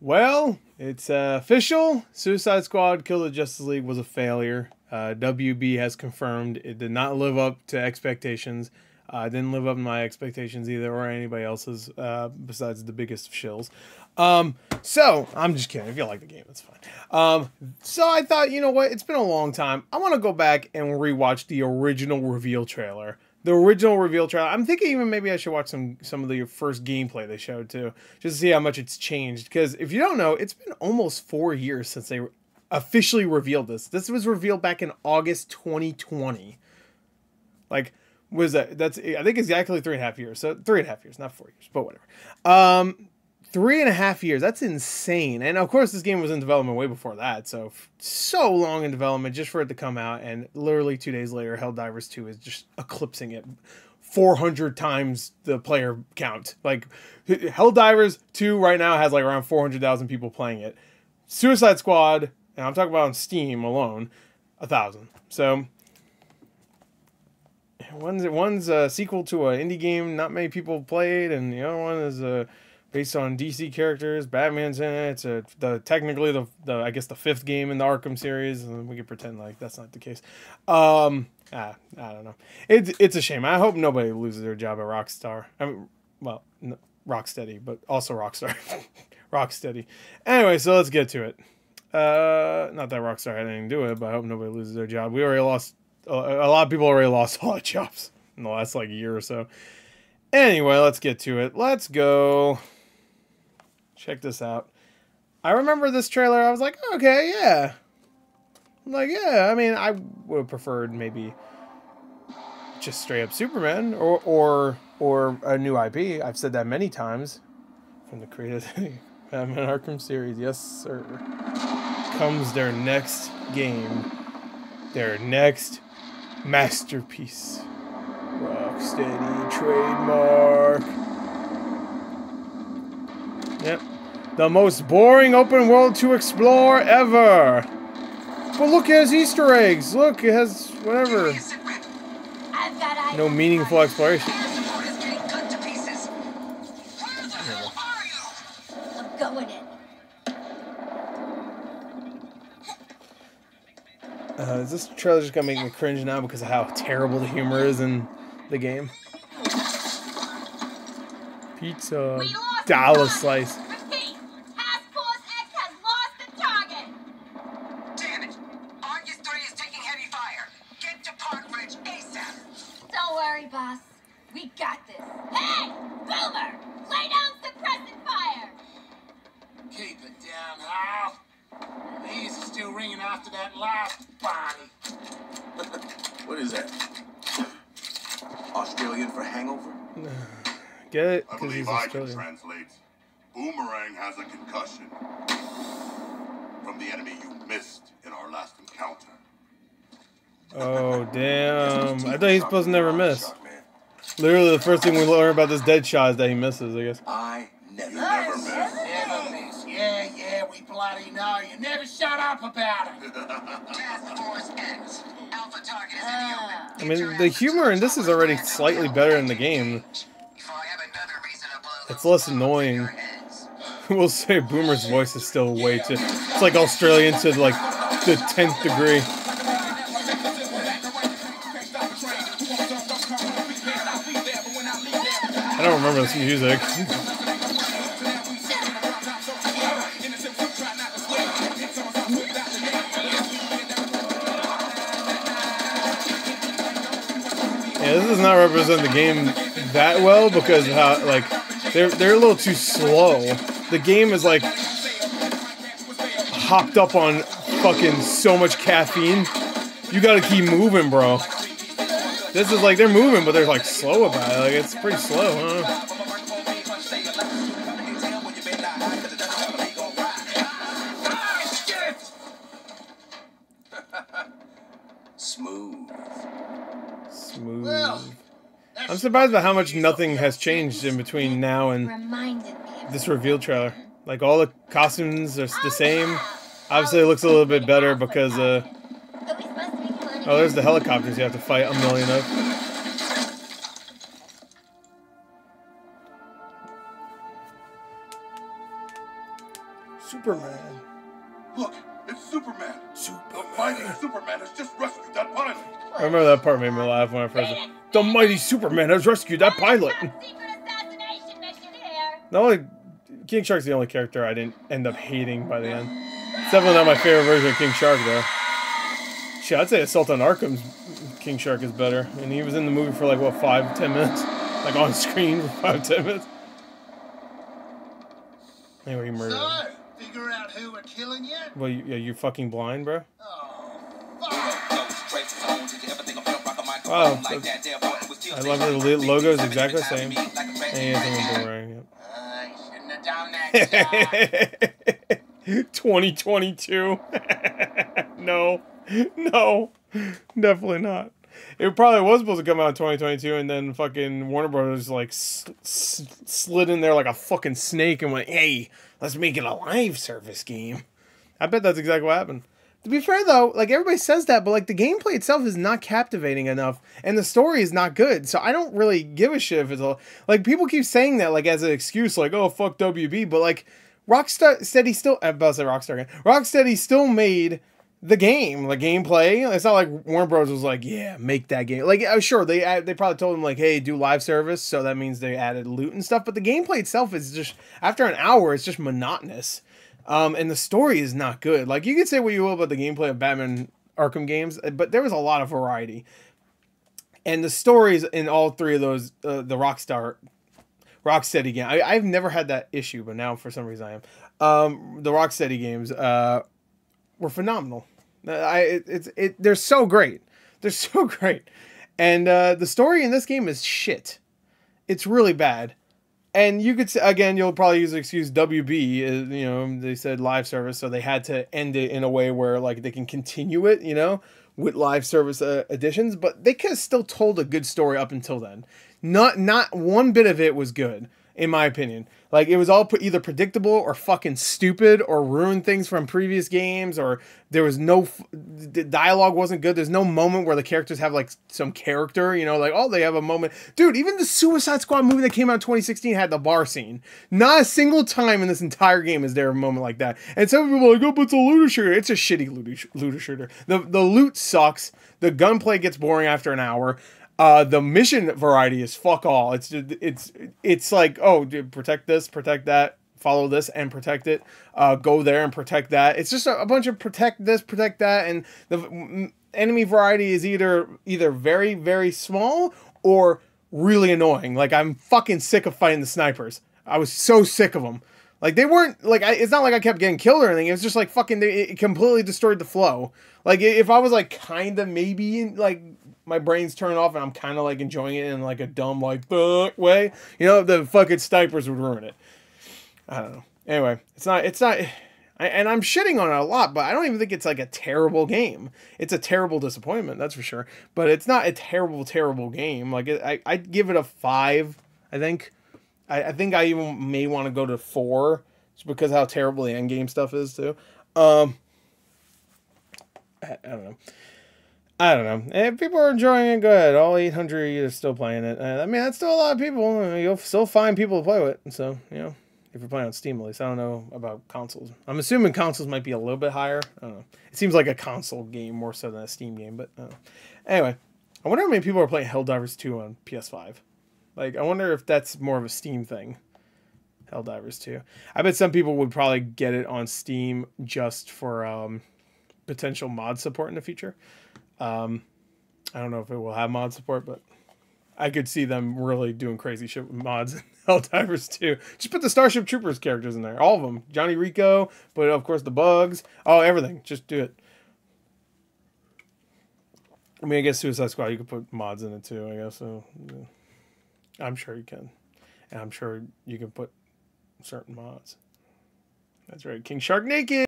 Well, it's official. Suicide Squad Kill the Justice League was a failure. WB has confirmed it did not live up to expectations. Didn't live up to my expectations either, or anybody else's, besides the biggest shills. So, I'm just kidding. If you like the game, it's fine. So I thought, you know what? It's been a long time. I want to go back and rewatch the original reveal trailer. I'm thinking even maybe I should watch some of the first gameplay they showed, too, just to see how much it's changed. Because if you don't know, it's been almost 4 years since they officially revealed this. This was revealed back in August 2020. Like... was that? That's, I think, exactly 3.5 years. So 3.5 years, not 4 years, but whatever. 3.5 years. That's insane. And of course, this game was in development way before that. So long in development just for it to come out, and literally 2 days later, Helldivers 2 is just eclipsing it 400 times the player count. Like Helldivers 2 right now has like around 400,000 people playing it. Suicide Squad, and I'm talking about on Steam alone, 1,000. So. One's a sequel to an indie game not many people played, and the other one is based on DC characters. Batman's in it. It's technically, I guess, the fifth game in the Arkham series, and we could pretend like that's not the case. I don't know. It's a shame. I hope nobody loses their job at Rockstar. I mean, well, no, Rocksteady, but also Rockstar. Rocksteady. Anyway, so let's get to it. Not that Rockstar had anything to do with it, but I hope nobody loses their job. We already lost... a lot of people already lost a lot of jobs in the last like year or so. Anyway, let's get to it. Let's go check this out. I remember this trailer. I was like, okay, yeah. I'm like, yeah. I mean, I would have preferred maybe just straight up Superman or a new IP. I've said that many times from the creators of the Batman Arkham series. Yes, sir. Comes their next game. Their next masterpiece. Rocksteady trademark. Yep. The most boring open world to explore ever. But look, it has Easter eggs. Look, it has whatever. No meaningful exploration. I'm going in. Is this trailer just gonna make me cringe now because of how terrible the humor is in the game? Pizza. Dollar slice. Repeat. Task Force X has lost the target. Damn it. Argus 3 is taking heavy fire. Get to Park Ridge ASAP. Don't worry, boss. We got this. Hey! Boomer! Lay down suppressant fire! Keep it down, Hal. These are still ringing after that last body. What is that? Australian for hangover? Get it? I believe I can translate. Boomerang has a concussion from the enemy you missed in our last encounter. Oh, damn. I thought he's supposed to never miss. Literally, the first thing we learn about this Deadshot is that he misses, I guess. I never miss. Yeah, we bloody know. You never shut up about it. Task Force X. Alpha target is in the open. I mean, the humor in this is already slightly better in the game. It's less annoying. We'll say Boomer's voice is still way too... It's like Australian to like the 10th degree. I don't remember this music. Yeah, this does not represent the game that well because of how, like, they're a little too slow. The game is like hopped up on fucking so much caffeine. You gotta keep moving, bro. This is like they're moving, but they're like slow about it. Like it's pretty slow, huh? I'm surprised by how much nothing has changed in between now and this reveal trailer. Like, all the costumes are the same. Obviously, it looks a little bit better because, oh, there's the helicopters you have to fight a million of. Superman. Look, it's Superman. The mighty Superman has just rescued that pilot. I remember that part made me laugh when I first said, the mighty Superman has rescued that pilot. Not only King Shark's the only character I didn't end up hating by the end. It's definitely not my favorite version of King Shark, though. Shit, I'd say Assault on Arkham's King Shark is better. And he was in the movie for like, what, 5, 10 minutes? Like on screen for 5, 10 minutes? Anyway, he murdered him. So, figure out who we're killing yet? Well, you're fucking blind, bro? Oh, I love the logo's exactly the same. And I shouldn't have done that. 2022. No. No. Definitely not. It probably was supposed to come out in 2022, and then fucking Warner Brothers like slid in there like a fucking snake and went, hey, let's make it a live service game. I bet that's exactly what happened. To be fair, though, like, everybody says that, but, like, the gameplay itself is not captivating enough, and the story is not good, so I don't really give a shit if it's all... Like, people keep saying that, like, as an excuse, like, oh, fuck WB, but, like, Rocksteady still... I'm about to say Rockstar again. Rocksteady still made the game, like, gameplay. It's not like Warner Bros. Was like, yeah, make that game. Like, sure, they probably told them, like, hey, do live service, so that means they added loot and stuff, but the gameplay itself is just... After an hour, it's just monotonous. And the story is not good. Like, you can say what you will about the gameplay of Batman Arkham games, but there was a lot of variety. And the stories in all three of those, the Rocksteady game. I've never had that issue, but now for some reason I am. The Rocksteady games were phenomenal. They're so great. They're so great. And the story in this game is shit. It's really bad. And you could say, again, you'll probably use the excuse WB, you know, they said live service, so they had to end it in a way where, like, they can continue it, you know, with live service additions, but they could have still told a good story up until then. Not one bit of it was good, in my opinion. Like, it was all either predictable or fucking stupid or ruined things from previous games, or there was no... The dialogue wasn't good. There's no moment where the characters have, like, some character, you know, like, oh, they have a moment. Dude, even the Suicide Squad movie that came out in 2016 had the bar scene. Not a single time in this entire game is there a moment like that. And some people are like, oh, but it's a looter shooter. It's a shitty looter shooter. The loot sucks. The gunplay gets boring after an hour. The mission variety is fuck all. It's like, oh, dude, protect this, protect that, follow this and protect it, go there and protect that. It's just a bunch of protect this, protect that, and the enemy variety is either very, very small or really annoying. Like, I'm fucking sick of fighting the snipers. I was so sick of them. Like, they weren't, like, it's not like I kept getting killed or anything. It was just, like, fucking, it completely destroyed the flow. Like, if I was, like, kind of maybe, like, my brain's turned off and I'm kind of, like, enjoying it in, like, a dumb, like, way, you know, the fucking snipers would ruin it. I don't know. Anyway, and I'm shitting on it a lot, but I don't even think it's, like, a terrible game. It's a terrible disappointment, that's for sure. But it's not a terrible, terrible game. Like, I'd give it a 5, I think. I think I even may want to go to 4, just because how terrible the endgame stuff is, too. I don't know. I don't know. If people are enjoying it, go ahead. All 800 of you are still playing it. I mean, that's still a lot of people. You'll still find people to play with. So, you know, if you're playing on Steam, at least. I don't know about consoles. I'm assuming consoles might be a little bit higher. I don't know. It seems like a console game more so than a Steam game, but I don't know. Anyway, I wonder how many people are playing Helldivers 2 on PS5. Like, I wonder if that's more of a Steam thing. Helldivers 2. I bet some people would probably get it on Steam just for potential mod support in the future. I don't know if it will have mod support, but I could see them really doing crazy shit with mods in Helldivers 2. Just put the Starship Troopers characters in there. All of them. Johnny Rico, but of course the bugs. Oh, everything. Just do it. I mean, I guess Suicide Squad, you could put mods in it too, I guess. So, yeah. I'm sure you can. And I'm sure you can put certain mods. That's right. King Shark naked!